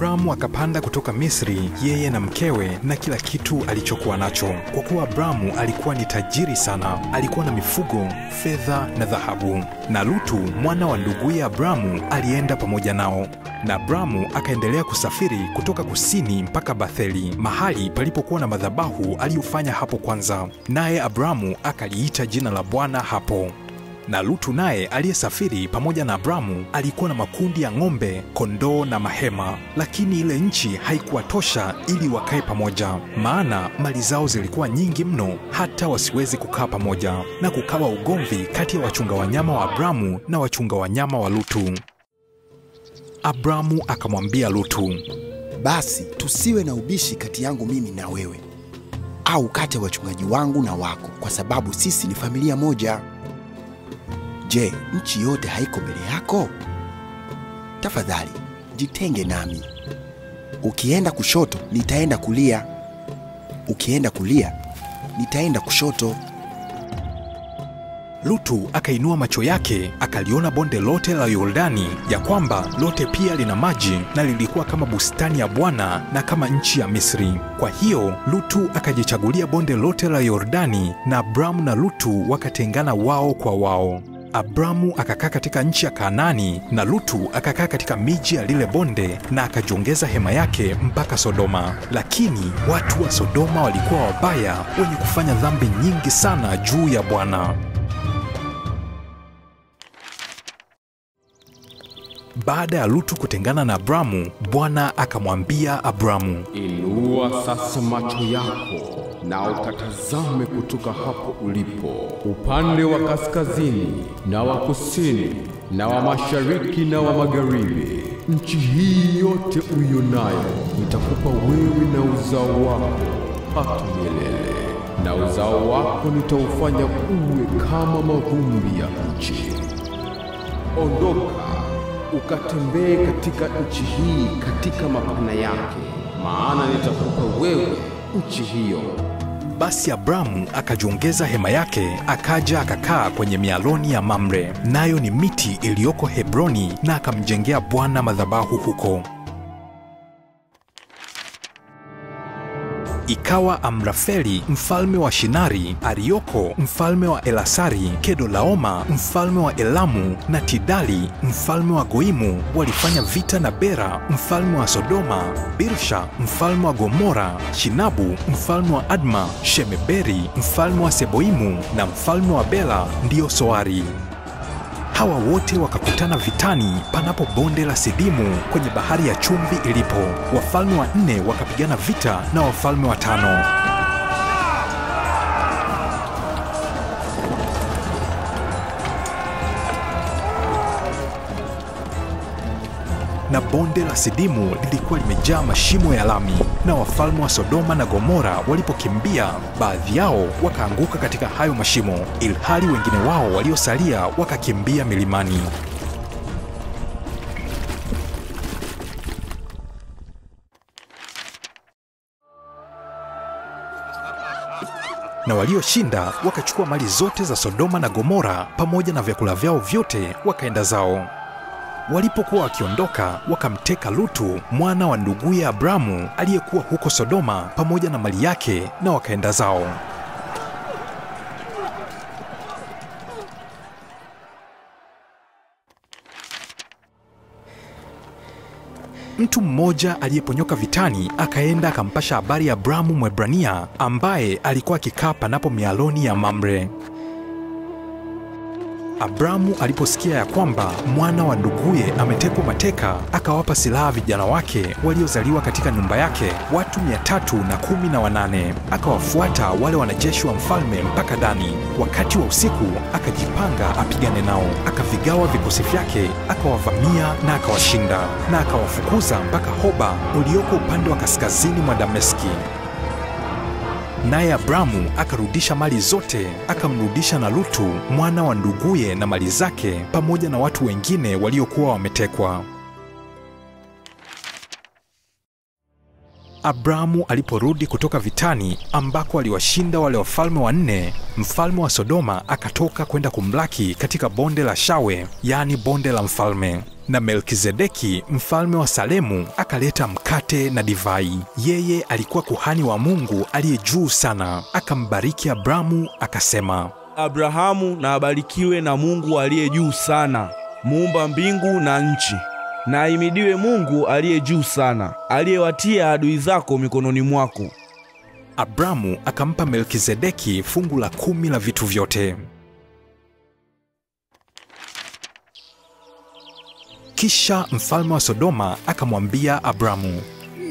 Abrahamu akapanda kutoka Misri, yeye na mkewe na kila kitu alichokuwa nacho. Kwa kuwa Abrahamu alikuwa ni tajiri sana, alikuwa na mifugo, fedha na dhahabu. Na Lutu, mwana wa nduguye Abrahamu, alienda pamoja nao. Na Abrahamu akaendelea kusafiri kutoka kusini mpaka Betheli, mahali palipokuwa na madhabahu aliyofanya hapo kwanza. Naye Abrahamu akaliita jina la Bwana hapo. Na Lutu naye aliyesafiri pamoja na Abrahamu alikuwa na makundi ya ng'ombe, kondoo na mahema, lakini ile nchi haikuwa tosha ili wakae pamoja, maana mali zao zilikuwa nyingi mno hata wasiwezi kukaa pamoja. Na kukawa ugomvi kati ya wachunga wanyama wa Abrahamu na wachunga wanyama wa Lutu. Abrahamu akamwambia Lutu, "Basi tusiwe na ubishi kati yangu mimi na wewe, au kati ya wachungaji wangu na wako, kwa sababu sisi ni familia moja. Je, nchi yote haiko mbele yako? Tafadhali, jitenge nami. Ukienda kushoto, nitaenda kulia. Ukienda kulia, nitaenda kushoto." Lutu akainua macho yake, akaliona bonde lote la Yordani, ya kwamba lote pia lina maji, na lilikuwa kama bustani ya Bwana na kama nchi ya Misri. Kwa hiyo Lutu akajichagulia bonde lote la Yordani, na Abrahamu na Lutu wakatengana wao kwa wao. Abrahamu akakaa katika nchi ya Kanaani, na Lutu akakaa katika miji ya lile bonde, na akajongeza hema yake mpaka Sodoma. Lakini watu wa Sodoma walikuwa wabaya, wenye kufanya dhambi nyingi sana juu ya Bwana. Baada ya Lutu kutengana na Abrahamu, Bwana akamwambia Abrahamu, "Inua sasa macho yako na ukatazame kutoka hapo ulipo, upande wa kaskazini na wa kusini na wa mashariki na wa magharibi. Nchi hii yote uionayo nitakupa wewe na uzao wako hata milele, na uzao wako nitaufanya uwe kama mavumbi ya nchi. Ondoka ukatembee katika nchi hii katika mapana yake, maana nitakupa wewe nchi hiyo." Basi Abrahamu akajiongeza hema yake, akaja akakaa kwenye mialoni ya Mamre, nayo ni miti iliyoko Hebroni, na akamjengea Bwana madhabahu huko. Ikawa Amrafeli mfalme wa Shinari, Arioko mfalme wa Elasari, Kedolaoma mfalme wa Elamu na Tidali mfalme wa Goimu walifanya vita na Bera mfalme wa Sodoma, Birsha mfalme wa Gomora, Shinabu mfalme wa Adma, Shemeberi mfalme wa Seboimu na mfalme wa Bela ndio Soari. Hawa wote wakakutana vitani panapo bonde la Sidimu, kwenye bahari ya chumvi ilipo. Wafalme wa 4 wakapigana vita na wafalme wa 5. Na bonde la Sidimu lilikuwa limejaa mashimo ya lami, na wafalme wa Sodoma na Gomora walipokimbia, baadhi yao wakaanguka katika hayo mashimo, ilhali wengine wao waliosalia wakakimbia milimani. Na walioshinda wakachukua mali zote za Sodoma na Gomora pamoja na vyakula vyao vyote, wakaenda zao. Walipokuwa wakiondoka, wakamteka Lutu mwana wa nduguye Abrahamu aliyekuwa huko Sodoma pamoja na mali yake, na wakaenda zao. Mtu mmoja aliyeponyoka vitani akaenda akampasha habari ya Abrahamu Mwebrania, ambaye alikuwa akikaa panapo mialoni ya Mamre. Abrahamu aliposikia ya kwamba mwana wa nduguye ametekwa mateka, akawapa silaha vijana wake waliozaliwa katika nyumba yake, watu 318. Akawafuata wale wanajeshi wa mfalme mpaka Dani. Wakati wa usiku akajipanga apigane nao, akavigawa vikosi vyake, akawavamia na akawashinda, na akawafukuza mpaka Hoba ulioko upande wa kaskazini mwa Dameski. Naye Abrahamu akarudisha mali zote, akamrudisha na Lutu mwana wa nduguye na mali zake pamoja na watu wengine waliokuwa wametekwa. Abrahamu aliporudi kutoka vitani ambako aliwashinda wale wafalme wanne, mfalme wa Sodoma akatoka kwenda kumlaki katika bonde la Shawe, yani bonde la mfalme. Na Melkizedeki, mfalme wa Salemu, akaleta mkate na divai. Yeye alikuwa kuhani wa Mungu aliye juu sana. Akambariki Abrahamu akasema, Abrahamu na abarikiwe na Mungu aliye juu sana, muumba mbingu na nchi. Na ahimidiwe Mungu aliye juu sana, aliyewatia adui zako mikononi mwako. Abrahamu akampa Melkizedeki fungu la 10 la vitu vyote. Kisha mfalme wa Sodoma akamwambia Abrahamu,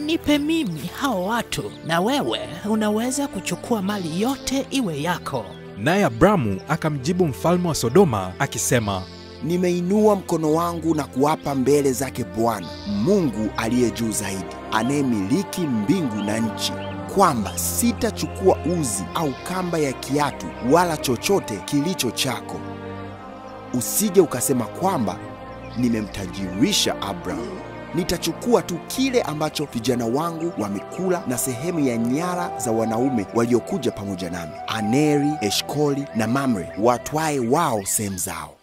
nipe mimi hao watu na wewe unaweza kuchukua mali yote iwe yako. Naye Abrahamu akamjibu mfalme wa Sodoma akisema, nimeinua mkono wangu na kuapa mbele zake Bwana, Mungu aliye juu zaidi, anayemiliki mbingu na nchi, kwamba sitachukua uzi au kamba ya kiatu wala chochote kilicho chako. Usije ukasema kwamba nimemtajirisha Abrahamu. Nitachukua tu kile ambacho vijana wangu wamekula na sehemu ya nyara za wanaume waliokuja pamoja nami, Aneri, Eshkoli na Mamre, watwae wao sehemu zao.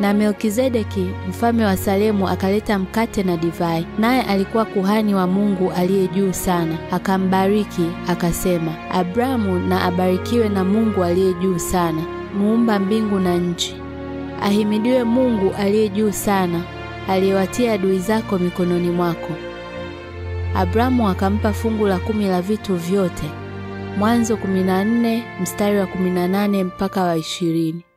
Na Melkizedeki, mfalme wa Salemu, akaleta mkate na divai, naye alikuwa kuhani wa Mungu aliye juu sana. Akambariki akasema, Abrahamu na abarikiwe na Mungu aliye juu sana, muumba mbingu na nchi. Ahimidiwe Mungu aliye juu sana, aliyewatia adui zako mikononi mwako. Abrahamu akampa fungu la 10 la vitu vyote. Mwanzo 14 mstari wa 18 mpaka wa 20.